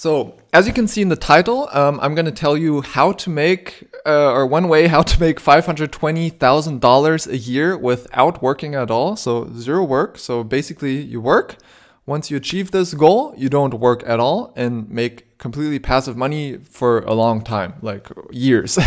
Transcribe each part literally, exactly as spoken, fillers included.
So, as you can see in the title, um, I'm going to tell you how to make, uh, or one way how to make five hundred twenty thousand dollars a year without working at all. So zero work. So basically you work. Once you achieve this goal, you don't work at all and make completely passive money for a long time, like years.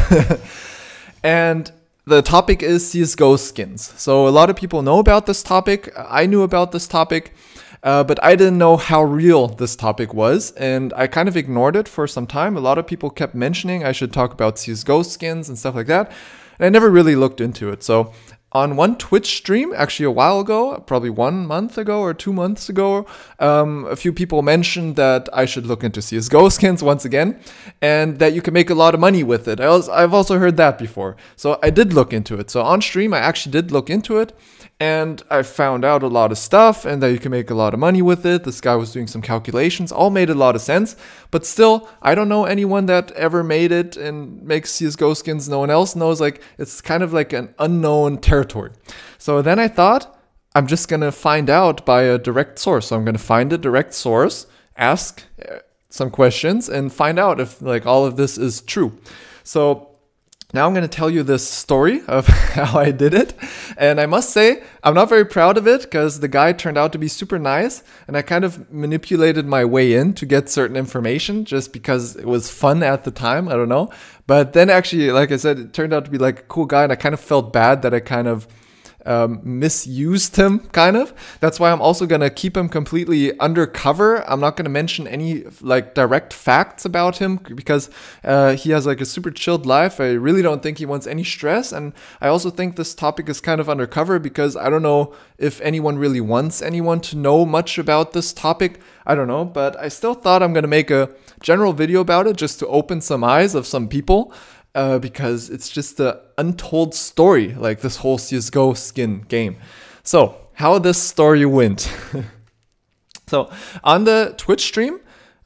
And the topic is C S G O skins. So a lot of people know about this topic. I knew about this topic, uh, but I didn't know how real this topic was. And I kind of ignored it for some time. A lot of people kept mentioning I should talk about C S G O skins and stuff like that. And I never really looked into it. So on one Twitch stream, actually a while ago, probably one month ago or two months ago, um, a few people mentioned that I should look into C S G O skins once again, and that you can make a lot of money with it. I was, I've also heard that before. So I did look into it. So on stream, I actually did look into it, and I found out a lot of stuff, and that you can make a lot of money with it. This guy was doing some calculations, all made a lot of sense, but still, I don't know anyone that ever made it and makes C S G O skins. No one else knows. Like, it's kind of like an unknown territory. So then I thought, I'm just going to find out by a direct source. So I'm going to find a direct source, ask some questions, and find out if like all of this is true. So now I'm going to tell you this story of how I did it. And I must say, I'm not very proud of it because the guy turned out to be super nice. And I kind of manipulated my way in to get certain information just because it was fun at the time. I don't know. But then actually, like I said, it turned out to be like a cool guy. And I kind of felt bad that I kind of um, misused him, kind of. That's why I'm also going to keep him completely undercover. I'm not going to mention any like direct facts about him because uh, he has like a super chilled life. I really don't think he wants any stress. And I also think this topic is kind of undercover because I don't know if anyone really wants anyone to know much about this topic. I don't know, but I still thought I'm going to make a general video about it just to open some eyes of some people. Uh, because it's just an untold story, like this whole C S G O skin game. So, how this story went. So, on the Twitch stream,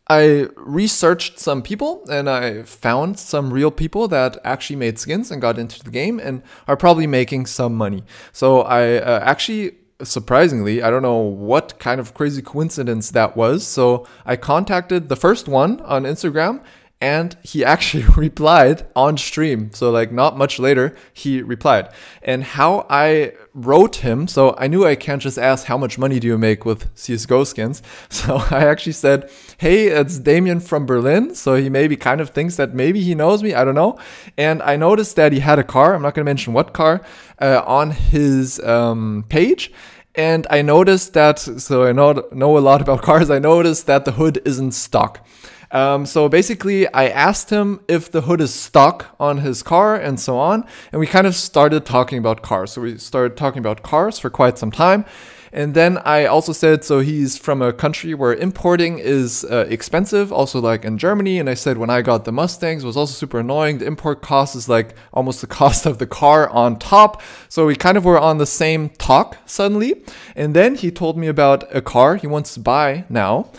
I researched some people and I found some real people that actually made skins and got into the game and are probably making some money. So, I uh, actually, surprisingly, I don't know what kind of crazy coincidence that was. So, I contacted the first one on Instagram. And he actually replied on stream. So like not much later, he replied. And how I wrote him, so I knew I can't just ask how much money do you make with C S G O skins. So I actually said, hey, it's Damien from Berlin. So he maybe kind of thinks that maybe he knows me, I don't know. And I noticed that he had a car, I'm not gonna mention what car, uh, on his um, page. And I noticed that, so I know, know a lot about cars, I noticed that the hood isn't stock. Um, so basically, I asked him if the hood is stock on his car and so on. And we kind of started talking about cars. So we started talking about cars for quite some time. And then I also said, so he's from a country where importing is uh, expensive, also like in Germany. And I said, when I got the Mustangs, it was also super annoying. The import cost is like almost the cost of the car on top. So we kind of were on the same talk suddenly. And then he told me about a car he wants to buy now.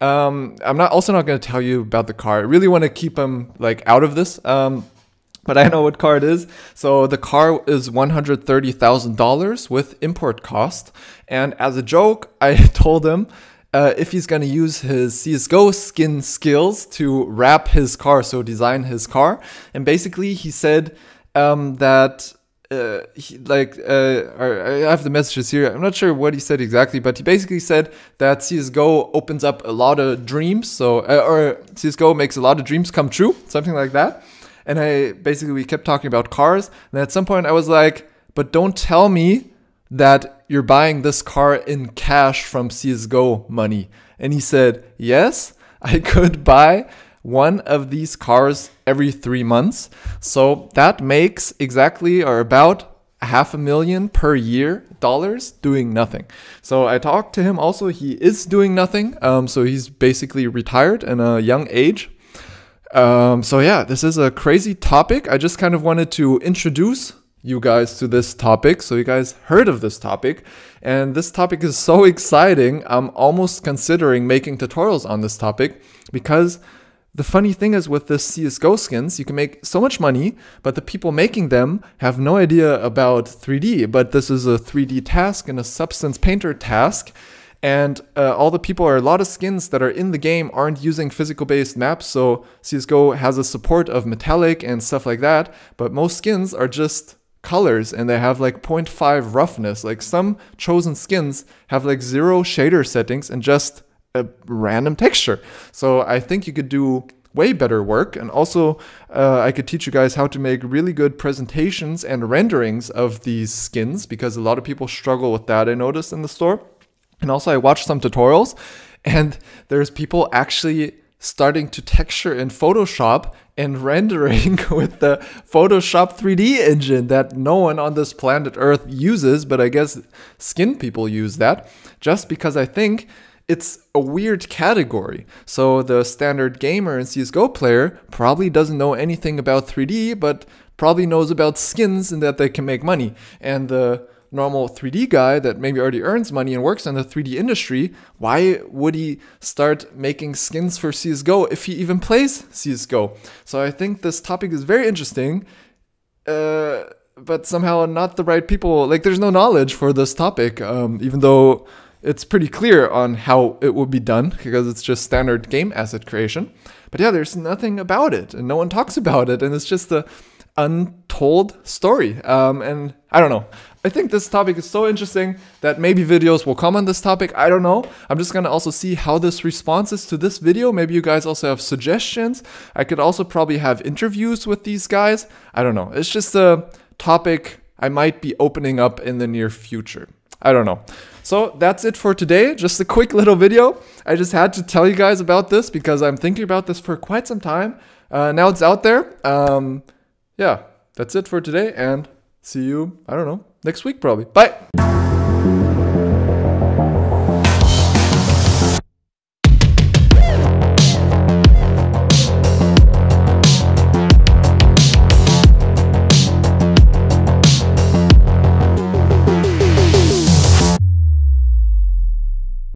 Um, I'm not also not going to tell you about the car. I really want to keep him like out of this. Um, but I know what car it is. So the car is one hundred thirty thousand dollars with import cost. And as a joke, I told him uh, if he's going to use his C S G O skin skills to wrap his car, so design his car. And basically he said um, that Uh, he, like, uh, I have the messages here. I'm not sure what he said exactly, but he basically said that C S G O opens up a lot of dreams. So, uh, or C S G O makes a lot of dreams come true, something like that. And I basically, we kept talking about cars. And at some point I was like, but don't tell me that you're buying this car in cash from C S G O money. And he said, yes, I could buy one of these cars every three months. So that makes exactly or about half a million per year dollars doing nothing. So I talked to him also, he is doing nothing. Um, so he's basically retired in a young age. Um, so yeah, this is a crazy topic. I just kind of wanted to introduce you guys to this topic. So you guys heard of this topic and this topic is so exciting. I'm almost considering making tutorials on this topic because the funny thing is with this C S G O skins, you can make so much money, but the people making them have no idea about three D. But this is a three D task and a Substance Painter task. And uh, all the people, or a lot of skins that are in the game, aren't using physical-based maps, so C S G O has a support of metallic and stuff like that, but most skins are just colors, and they have like zero point five roughness. Like, some chosen skins have like zero shader settings and just a random texture. So I think you could do way better work, and also uh, I could teach you guys how to make really good presentations and renderings of these skins, because a lot of people struggle with that, I noticed, in the store. And also I watched some tutorials, and there's people actually starting to texture in Photoshop and rendering with the Photoshop three D engine that no one on this planet Earth uses, but I guess skin people use that, just because I think it's a weird category. So the standard gamer and C S G O player probably doesn't know anything about three D, but probably knows about skins and that they can make money. And the normal three D guy that maybe already earns money and works in the three D industry, why would he start making skins for C S G O if he even plays C S G O? So I think this topic is very interesting, uh, but somehow not the right people. Like, there's no knowledge for this topic, um, even though it's pretty clear on how it would be done, because it's just standard game asset creation. But yeah, there's nothing about it, and no one talks about it, and it's just a untold story. Um, and I don't know. I think this topic is so interesting that maybe videos will come on this topic. I don't know. I'm just gonna also see how this response is to this video. Maybe you guys also have suggestions. I could also probably have interviews with these guys. I don't know. It's just a topic I might be opening up in the near future. I don't know. So that's it for today. Just a quick little video. I just had to tell you guys about this because I'm thinking about this for quite some time. Uh, now it's out there. Um, yeah, that's it for today, and see you, I don't know, next week probably. Bye!